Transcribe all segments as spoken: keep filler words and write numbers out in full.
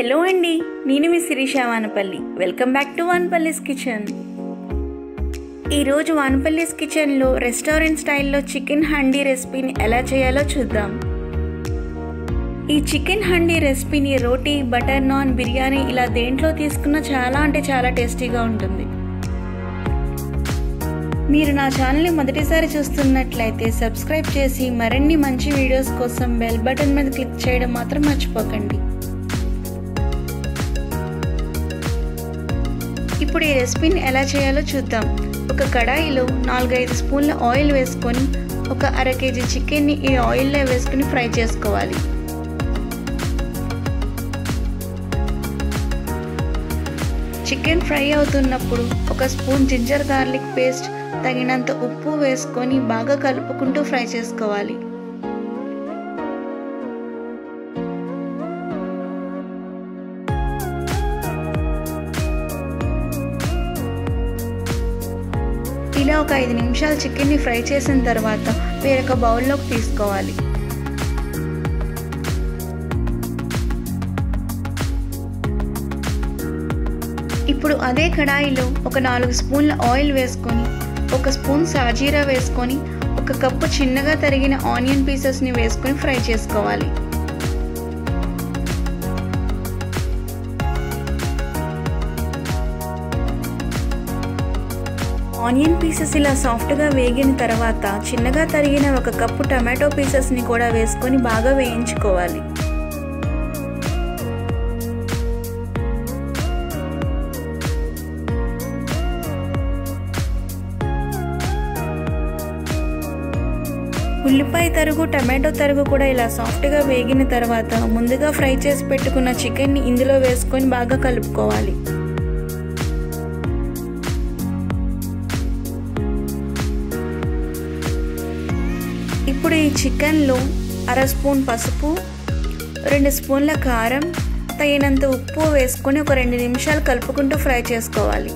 Hello అండి, నేను మీ Sirisha Vanapalli. Welcome back to Vanapalli's kitchen. ఈరోజు వానపల్లిస్ కిచెన్లో రెస్టారెంట్ స్టైల్లో చికెన్ హండీ రెసిపీని ఎలా చేయాలో చూద్దాం. ఈ చికెన్ హండీ రెసిపీని రోటీ, బటర్ నాన్, బిర్యానీ ఇలా దేంట్లో తీసుకున్నా చాలా అంటే చాలా టేస్టీగా ఉంటుంది. మీరు నా ఛానల్ని మొదటిసారి చూస్తున్నట్లయితే సబ్స్క్రైబ్ చేసి మరిన్ని మంచి వీడియోస్ కోసం బెల్ బటన్ మీద క్లిక్ చేయడం మాత్రం మర్చిపోకండి. ఇప్పుడు ఈ రెసిపీని ఎలా చేయాలో చూద్దాం. ఒక కడాయిలో నాలుగైదు స్పూన్ల ఆయిల్ వేసుకొని ఒక అర కేజీ చికెన్ని ఈ ఆయిల్లో వేసుకుని ఫ్రై చేసుకోవాలి. చికెన్ ఫ్రై అవుతున్నప్పుడు ఒక స్పూన్ జింజర్ గార్లిక్ పేస్ట్, తగినంత ఉప్పు వేసుకొని బాగా కలుపుకుంటూ ఫ్రై చేసుకోవాలి. ఇలా ఒక ఐదు నిమిషాలు చికెన్ని ఫ్రై చేసిన తర్వాత వేరొక బౌల్లోకి తీసుకోవాలి. ఇప్పుడు అదే కడాయిలో ఒక నాలుగు స్పూన్ల ఆయిల్ వేసుకొని ఒక స్పూన్ సాజీరా వేసుకొని ఒక కప్పు చిన్నగా తరిగిన ఆనియన్ పీసెస్ని వేసుకొని ఫ్రై చేసుకోవాలి. ఆనియన్ పీసెస్ ఇలా సాఫ్ట్గా వేగిన తర్వాత చిన్నగా తరిగిన ఒక కప్పు టమాటో పీసెస్ని కూడా వేసుకొని బాగా వేయించుకోవాలి. ఉల్లిపాయ తరుగు, టమాటో తరుగు కూడా ఇలా సాఫ్ట్గా వేగిన తర్వాత ముందుగా ఫ్రై చేసి పెట్టుకున్న చికెన్ని ఇందులో వేసుకొని బాగా కలుపుకోవాలి. ఇప్పుడు ఈ చికెన్లో అర స్పూన్ పసుపు, రెండు స్పూన్ల కారం, తగినంత ఉప్పు వేసుకొని ఒక రెండు నిమిషాలు కలుపుకుంటూ ఫ్రై చేసుకోవాలి.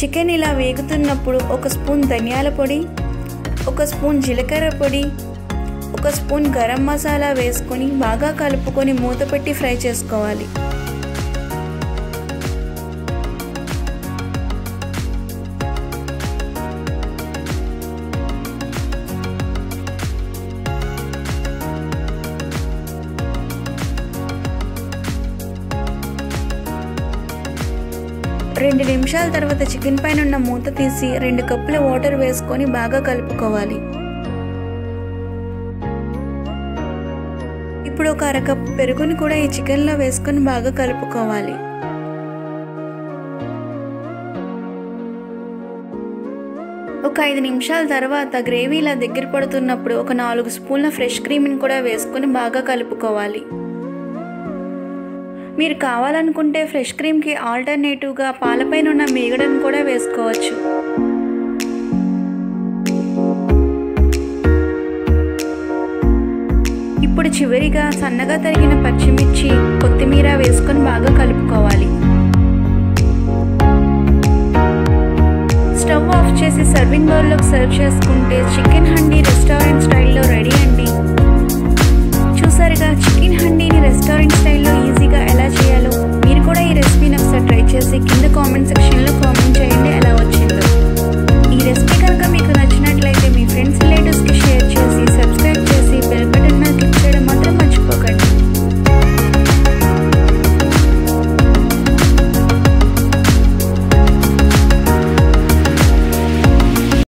చికెన్ ఇలా వేగుతున్నప్పుడు ఒక స్పూన్ ధనియాల పొడి, ఒక స్పూన్ జీలకర్ర పొడి, ఒక స్పూన్ గరం మసాలా వేసుకొని బాగా కలుపుకొని మూత పెట్టి ఫ్రై చేసుకోవాలి. రెండు నిమిషాల తర్వాత చికెన్ పైన ఉన్న మూత తీసి రెండు కప్పుల వాటర్ వేసుకొని బాగా కలుపుకోవాలి. ఇప్పుడు ఒక అరకప్పు పెరుగుని కూడా ఈ చికెన్లో వేసుకొని బాగా కలుపుకోవాలి. ఒక ఐదు నిమిషాల తర్వాత గ్రేవీ ఇలా దగ్గర పడుతున్నప్పుడు ఒక నాలుగు స్పూన్ల ఫ్రెష్ క్రీమ్ని కూడా వేసుకొని బాగా కలుపుకోవాలి. మీరు కావాలనుకుంటే ఫ్రెష్ క్రీమ్కి ఆల్టర్నేటివ్గా పాలపైన ఉన్న మీగడను కూడా వేసుకోవచ్చు. ఇప్పుడు చివరిగా సన్నగా తరిగిన పచ్చిమిర్చి, కొత్తిమీర వేసుకొని బాగా కలుపుకోవాలి. స్టవ్ ఆఫ్ చేసి సర్వింగ్ బౌల్లోకి సర్వ్ చేసుకుంటే చికెన్ హండీ రెస్టారెంట్ స్టైల్లో రెడీ అండి. చూసారుగా చికెన్ హండీని రెస్టారెంట్ స్టైల్లో ఈజీగా ఎలా చేయాలో. మీరు కూడా ఈ రెసిపీని ఒకసారి ట్రై చేసి కింద కామెంట్ సెక్షన్లో కామెంట్ చేయండి.